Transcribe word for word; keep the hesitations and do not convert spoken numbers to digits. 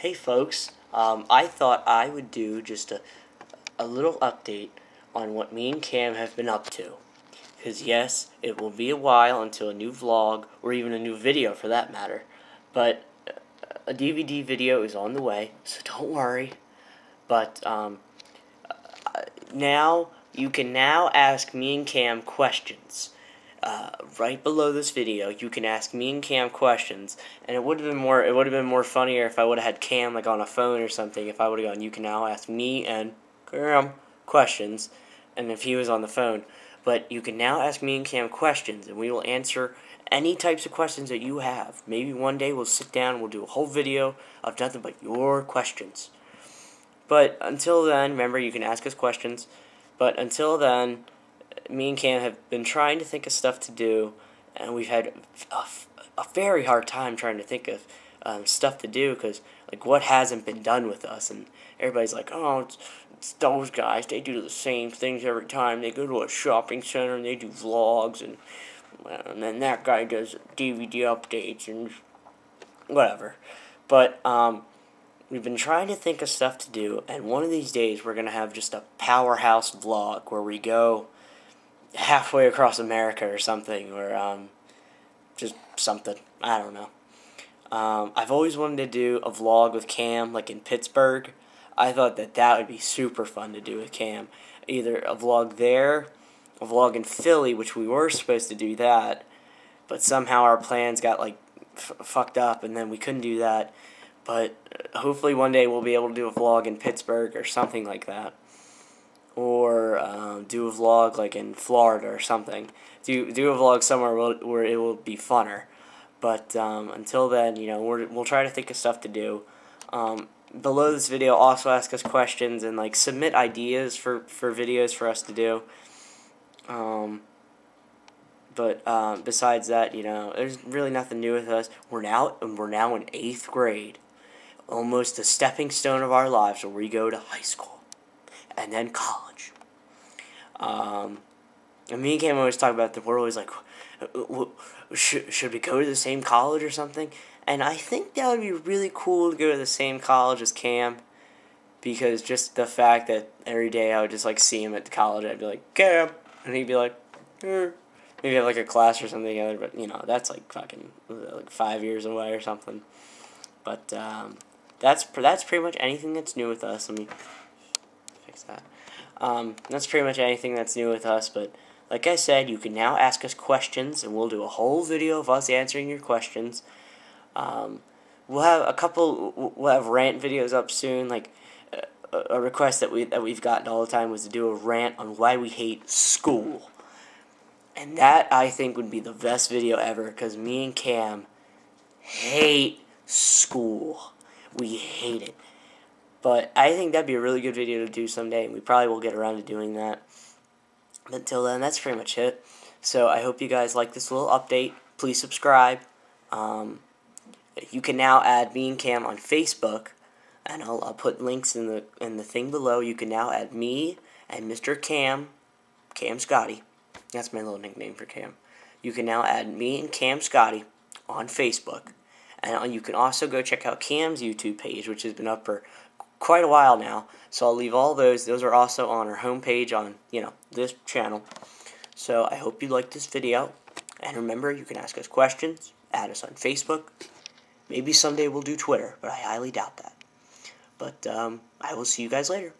Hey folks, um, I thought I would do just a, a little update on what me and Cam have been up to. Because yes, it will be a while until a new vlog, or even a new video for that matter. But a D V D video is on the way, so don't worry. But um, now, you can now ask me and Cam questions. Uh, right below this video, you can ask me and Cam questions, and it would have been more. It would have been more funnier if I would have had Cam like on a phone or something. If I would have gone, you can now ask me and Cam questions, and if he was on the phone, but you can now ask me and Cam questions, and we will answer any types of questions that you have. Maybe one day we'll sit down and we'll do a whole video of nothing but your questions. But until then, remember you can ask us questions. But until then, me and Cam have been trying to think of stuff to do, and we've had a, a very hard time trying to think of um, stuff to do, because, like, what hasn't been done with us? And everybody's like, oh, it's, it's those guys, they do the same things every time. They go to a shopping center, and they do vlogs, and, and then that guy does D V D updates, and whatever. But, um... we've been trying to think of stuff to do, and one of these days we're going to have just a powerhouse vlog where we go halfway across America or something, or um, just something. I don't know. Um, I've always wanted to do a vlog with Cam, like in Pittsburgh. I thought that that would be super fun to do with Cam. Either a vlog there, a vlog in Philly, which we were supposed to do that, but somehow our plans got like f fucked up, and then we couldn't do that. But hopefully one day we'll be able to do a vlog in Pittsburgh or something like that. Or um, do a vlog like in Florida or something. Do do a vlog somewhere where it will be funner. But um, until then, you know, we're, we'll try to think of stuff to do. Um, below this video, also ask us questions and like submit ideas for, for videos for us to do. Um, but um, besides that, you know, there's really nothing new with us. We're now we're now in eighth grade. Almost the stepping stone of our lives where we go to high school and then college. Um, and me and Cam always talk about that. We're always like, should, should we go to the same college or something? And I think that would be really cool to go to the same college as Cam, because just the fact that every day I would just like see him at the college, I'd be like, Cam, and he'd be like, eh. Maybe have like a class or something together, but you know, that's like fucking like five years away or something. But, um, that's, that's pretty much anything that's new with us. Let me fix that. Um, that's pretty much anything that's new with us, but like I said, you can now ask us questions, and we'll do a whole video of us answering your questions. Um, we'll have a couple, we'll have rant videos up soon. Like, a, a request that, we, that we've gotten all the time was to do a rant on why we hate school. And that, I think, would be the best video ever, because me and Cam hate school. We hate it. But I think that'd be a really good video to do someday, and we probably will get around to doing that. But until then, that's pretty much it. So I hope you guys like this little update. Please subscribe. Um, you can now add me and Cam on Facebook, and I'll, I'll put links in the in the thing below. You can now add me and Mister Cam, Cam Scotty. That's my little nickname for Cam. You can now add me and Cam Scotty on Facebook. And you can also go check out Cam's YouTube page, which has been up for quite a while now. So I'll leave all those. Those are also on our homepage on, you know, this channel. So I hope you liked this video. And remember, you can ask us questions, add us on Facebook. Maybe someday we'll do Twitter, but I highly doubt that. But um, I will see you guys later.